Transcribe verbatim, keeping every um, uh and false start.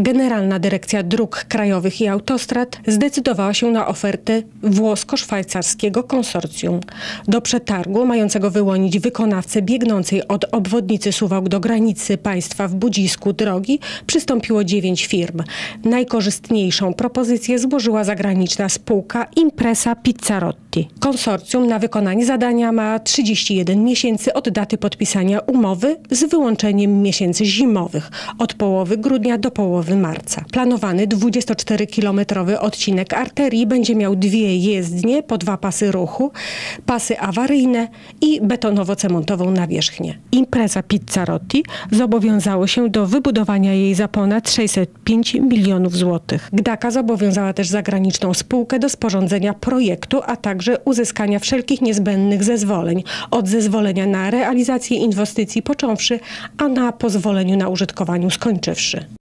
Generalna Dyrekcja Dróg Krajowych i Autostrad zdecydowała się na ofertę włosko-szwajcarskiego konsorcjum. Do przetargu mającego wyłonić wykonawcę biegnącej od obwodnicy Suwałk do granicy państwa w Budzisku drogi przystąpiło dziewięć firm. Najkorzystniejszą propozycję złożyła zagraniczna spółka Impresa Pizzarotti. Konsorcjum na wykonanie zadania ma trzydzieści jeden miesięcy od daty podpisania umowy z wyłączeniem miesięcy zimowych od połowy grudnia do połowy marca. Planowany dwudziestoczterokilometrowy odcinek arterii będzie miał dwie jezdnie po dwa pasy ruchu, pasy awaryjne i betonowo-cementową nawierzchnię. Impresa Pizzarotti zobowiązało się do wybudowania jej za ponad sześćset pięć milionów złotych. Gdaka zobowiązała też zagraniczną spółkę do sporządzenia projektu, a także uzyskania wszelkich niezbędnych zezwoleń. Od zezwolenia na realizację inwestycji począwszy, a na pozwoleniu na użytkowaniu skończywszy.